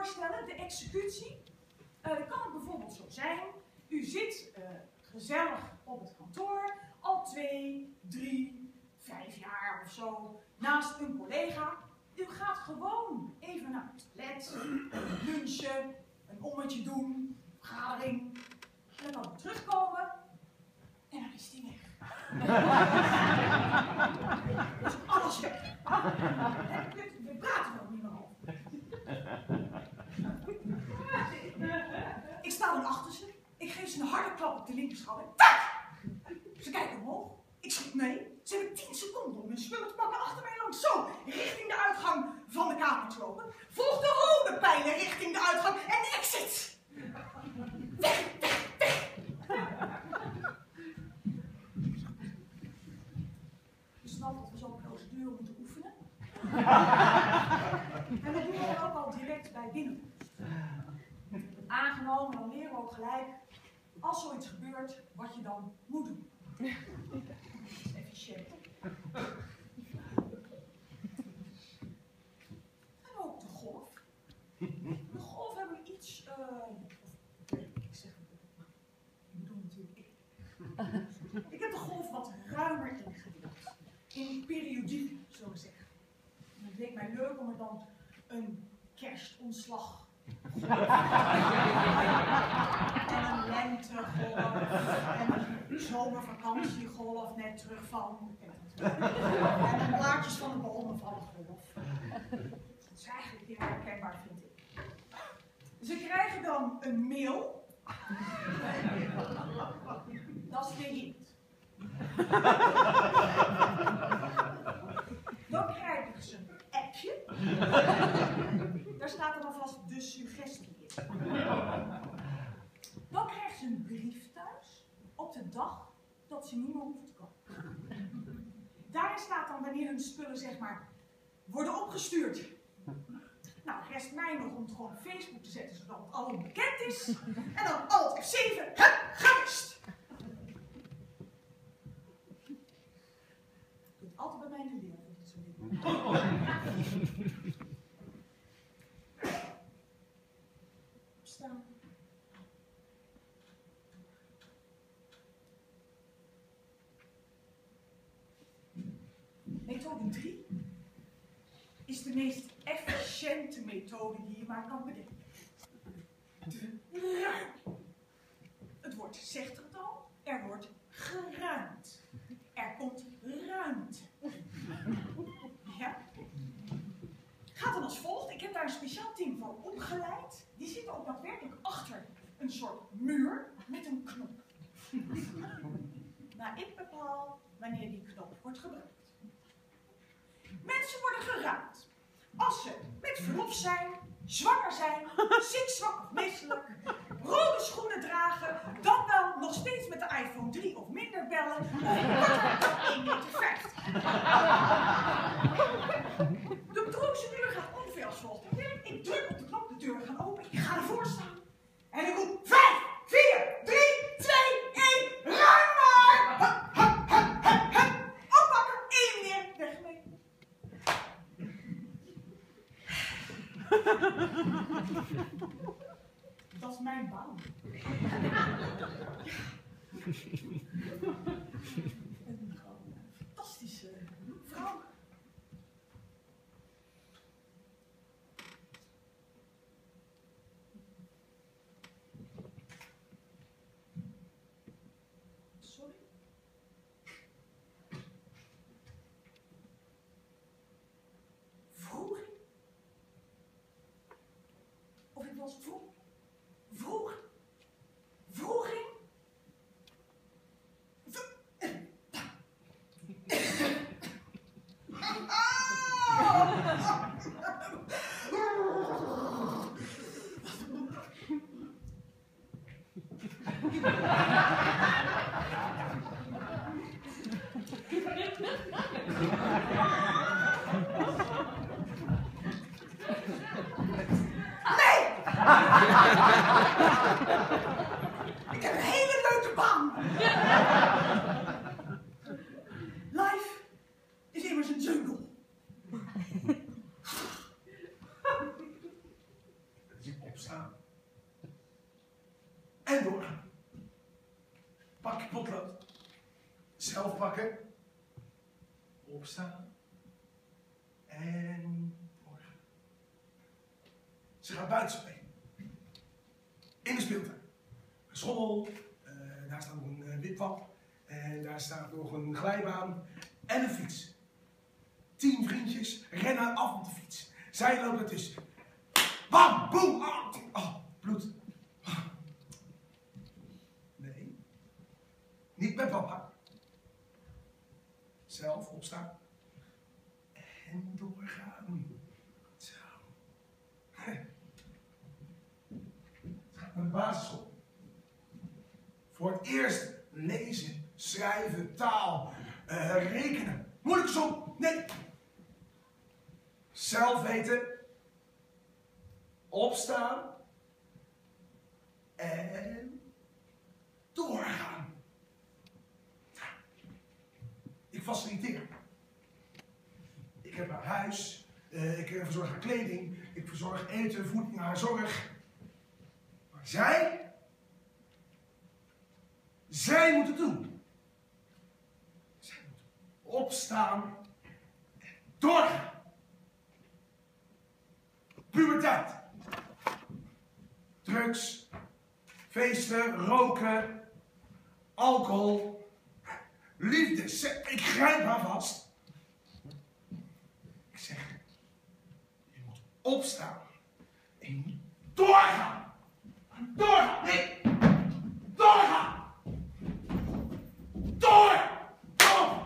voorstellen, de executie. Dat kan bijvoorbeeld zo zijn. U zit gezellig op het kantoor al 2, 3, 5 jaar of zo naast een collega. U gaat gewoon even naar het toilet, lunchen, een ommetje doen, vergadering. En dan kan u terugkomen en dan is die weg. Dus alles weg. We praten er ook niet meer over. Ik sta dan achter ze. Ik geef ze een harde klap op de linkerschouder. Ze kijken omhoog. Ik schiet mee. Ze hebben 10 seconden om hun spullen te pakken achter mij langs. Zo, richting de uitgang van de kamer te lopen. Volg de rode pijlen richting de uitgang en de exit. Weg, weg, weg. Je snapt dat we zo'n procedure moeten oefenen. En dat doen we ook al direct bij binnen. Aangenomen, dan leren we ook gelijk, als zoiets gebeurt, wat je dan moet doen. Efficiënt. En ook de golf. De golf hebben we iets, ik heb de golf wat ruimer ingedeeld. In periodiek, zullen we zeggen. En het leek mij leuk om er dan een kerstontslag en een lentegolf en een zomervakantiegolf net terug van en plaatjes van de bomen van de golf. Dat is eigenlijk heel herkenbaar, vind ik. Ze krijgen dan een mail. Dat is weer hint. Dan krijgen ze een appje. Daar staat dan alvast de suggestie in. Dan krijgen ze een brief thuis op de dag dat ze niet meer hoeven te komen. Daarin staat dan wanneer hun spullen, zeg maar, worden opgestuurd. Nou, rest mij nog om het gewoon op Facebook te zetten zodat het allemaal bekend is. En dan alt F7, hup, gerust. Je kunt altijd bij mij in de leer, dat is een ding. Methode 3 is de meest efficiënte methode die je maar kan bedenken. Het woord zegt het al, er wordt geruimd. Er komt ruimte. Ja? Gaat dan als volgt, ik heb daar een speciaal team voor opgeleid. Die zitten ook daadwerkelijk achter een soort muur met een knop. Maar ik bepaal wanneer die knop wordt gebruikt. Mensen worden geraakt als ze met verlof zijn, zwanger zijn, ziek, zwak of misselijk, rode schoenen dragen, dan wel nog steeds met de iPhone 3 of minder bellen, of een 1,50 meter. De procedure gaat ongeveer als volgt. Ik druk op de knop, de deuren gaan open, ik ga ervoor staan en ik roep 5, 4, 3, 2, 1, ruim maar! Hup, hup, hup, hup, hup. Oppakken, 1 meneer, weg mee. Dat is mijn baan. Een fantastische vrouw. Sorry. Vroeging. Ik heb een hele leuke baan. Life is immers een jungle. opstaan. En doorgaan. Pak je potlood. Zelf pakken. Opstaan. En doorgaan. Ze gaat buiten spelen. In de speeltuin. Een schommel. Daar staat nog een wipwap. En daar staat nog een glijbaan. En een fiets. 10 vriendjes rennen af op de fiets. Zij loopt ertussen. Bam! Boem! Oh, bloed. Nee. Niet met papa. Zelf opstaan. En doorgaan. Zo. Een basisschool. Voor het eerst lezen, schrijven, taal, rekenen. Moeilijk som. Nee. Zelf weten. Opstaan. En doorgaan. Ik faciliteer. Ik heb haar huis. Ik verzorg haar kleding. Ik verzorg eten, voeding, haar zorg. Maar zij moet het doen. Zij moet opstaan. En doorgaan. Puberteit. Drugs, feesten, roken, alcohol, liefde. Ik grijp haar vast. Ik zeg, je moet opstaan en je moet doorgaan. Doorgaan, nee. Doorgaan. Door. Ga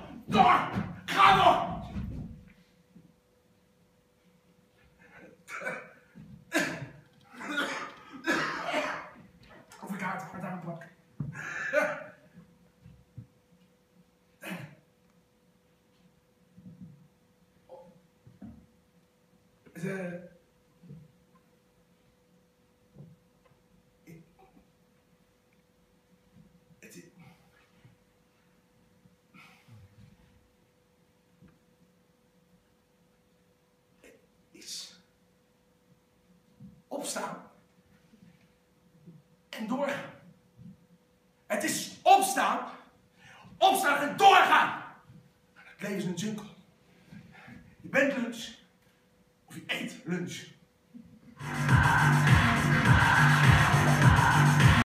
door. Is opstaan en doorgaan. Het is opstaan, en doorgaan. Het leven is een jungle. Je bent lunch. Eat lunch.